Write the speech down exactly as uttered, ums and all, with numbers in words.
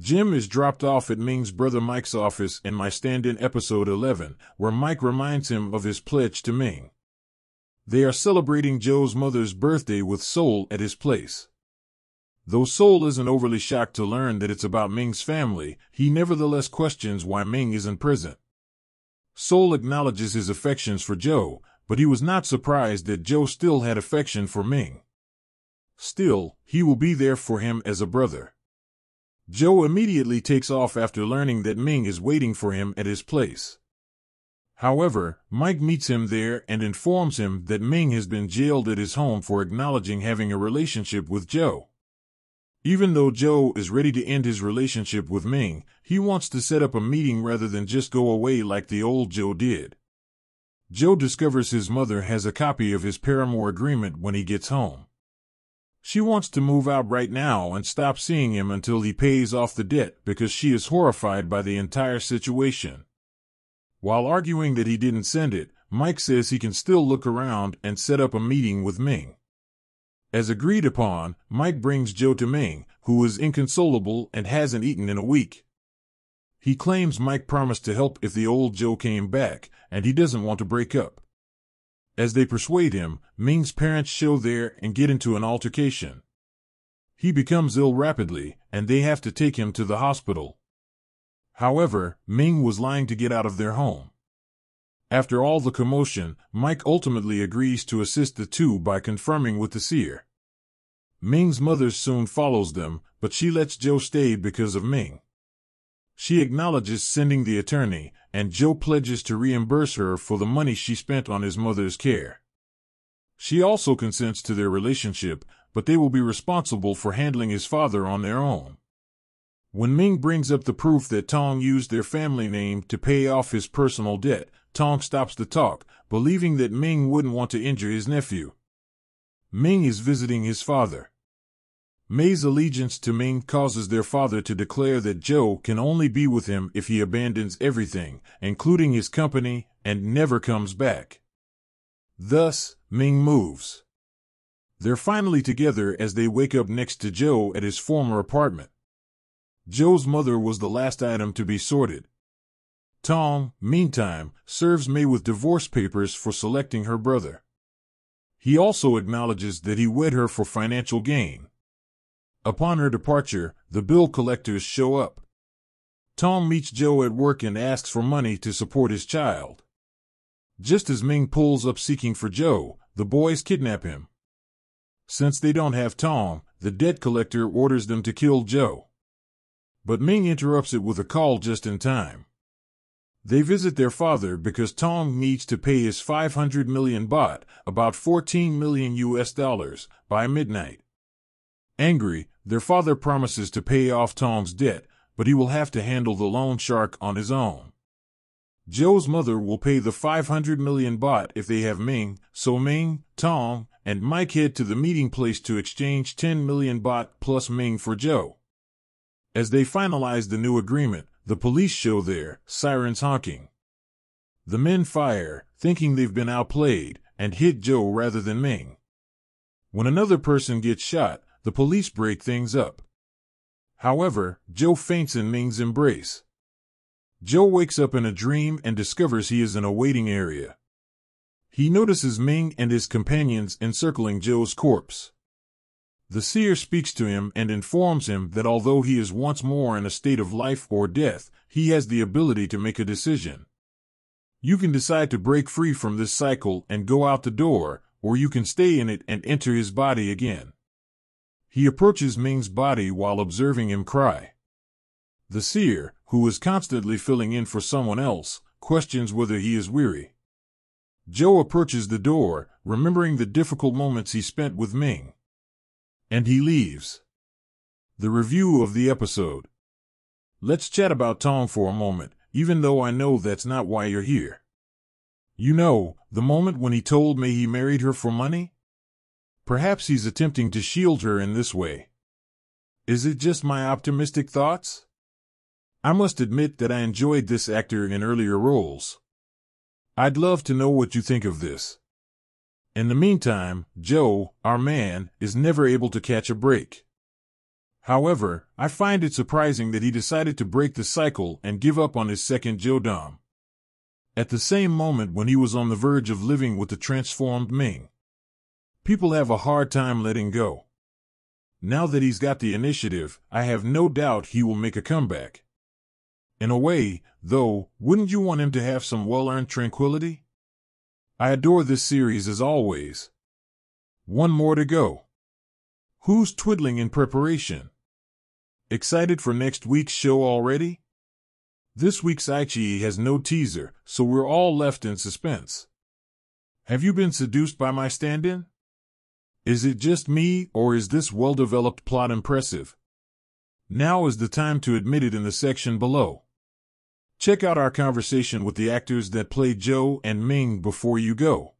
Jim is dropped off at Ming's brother Mike's office in My Stand In episode eleven, where Mike reminds him of his pledge to Ming. They are celebrating Joe's mother's birthday with Seoul at his place. Though Seoul isn't overly shocked to learn that it's about Ming's family, he nevertheless questions why Ming isn't present. Seoul acknowledges his affections for Joe, but he was not surprised that Joe still had affection for Ming. Still, he will be there for him as a brother. Joe immediately takes off after learning that Ming is waiting for him at his place. However, Mike meets him there and informs him that Ming has been jailed at his home for acknowledging having a relationship with Joe. Even though Joe is ready to end his relationship with Ming, he wants to set up a meeting rather than just go away like the old Joe did. Joe discovers his mother has a copy of his paramour agreement when he gets home. She wants to move out right now and stop seeing him until he pays off the debt because she is horrified by the entire situation. While arguing that he didn't send it, Mike says he can still look around and set up a meeting with Ming. As agreed upon, Mike brings Joe to Ming, who is inconsolable and hasn't eaten in a week. He claims Mike promised to help if the old Joe came back, and he doesn't want to break up. As they persuade him, Ming's parents show there and get into an altercation. He becomes ill rapidly, and they have to take him to the hospital. However, Ming was lying to get out of their home. After all the commotion, Mike ultimately agrees to assist the two by confirming with the seer. Ming's mother soon follows them, but she lets Joe stay because of Ming. She acknowledges sending the attorney, and Joe pledges to reimburse her for the money she spent on his mother's care. She also consents to their relationship, but they will be responsible for handling his father on their own. When Ming brings up the proof that Tong used their family name to pay off his personal debt, Tong stops the talk, believing that Ming wouldn't want to injure his nephew. Ming is visiting his father. Mei's allegiance to Ming causes their father to declare that Joe can only be with him if he abandons everything, including his company, and never comes back. Thus, Ming moves. They're finally together as they wake up next to Joe at his former apartment. Joe's mother was the last item to be sorted. Tong, meantime, serves Mei with divorce papers for selecting her brother. He also acknowledges that he wed her for financial gain. Upon her departure, the bill collectors show up. Tong meets Joe at work and asks for money to support his child. Just as Ming pulls up seeking for Joe, the boys kidnap him. Since they don't have Tong, the debt collector orders them to kill Joe. But Ming interrupts it with a call just in time. They visit their father because Tong needs to pay his five hundred million baht, about fourteen million U S dollars, by midnight. Angry, their father promises to pay off Tong's debt, but he will have to handle the loan shark on his own. Joe's mother will pay the five hundred million baht if they have Ming, so Ming, Tong, and Mike head to the meeting place to exchange ten million baht plus Ming for Joe. As they finalize the new agreement, the police show there, sirens honking. The men fire, thinking they've been outplayed, and hit Joe rather than Ming. When another person gets shot, the police break things up. However, Joe faints in Ming's embrace. Joe wakes up in a dream and discovers he is in a waiting area. He notices Ming and his companions encircling Joe's corpse. The seer speaks to him and informs him that although he is once more in a state of life or death, he has the ability to make a decision. You can decide to break free from this cycle and go out the door, or you can stay in it and enter his body again. He approaches Ming's body while observing him cry. The seer, who is constantly filling in for someone else, questions whether he is weary. Joe approaches the door, remembering the difficult moments he spent with Ming. And he leaves. The review of the episode. Let's chat about Tong for a moment, even though I know that's not why you're here. You know, the moment when he told me he married her for money? Perhaps he's attempting to shield her in this way. Is it just my optimistic thoughts? I must admit that I enjoyed this actor in earlier roles. I'd love to know what you think of this. In the meantime, Joe, our man, is never able to catch a break. However, I find it surprising that he decided to break the cycle and give up on his second Jodam. At the same moment when he was on the verge of living with the transformed Ming. People have a hard time letting go. Now that he's got the initiative, I have no doubt he will make a comeback. In a way, though, wouldn't you want him to have some well-earned tranquility? I adore this series as always. One more to go. Who's twiddling in preparation? Excited for next week's show already? This week's Aichi has no teaser, so we're all left in suspense. Have you been seduced by My Stand In? Is it just me, or is this well-developed plot impressive? Now is the time to admit it in the section below. Check out our conversation with the actors that play Joe and Ming before you go.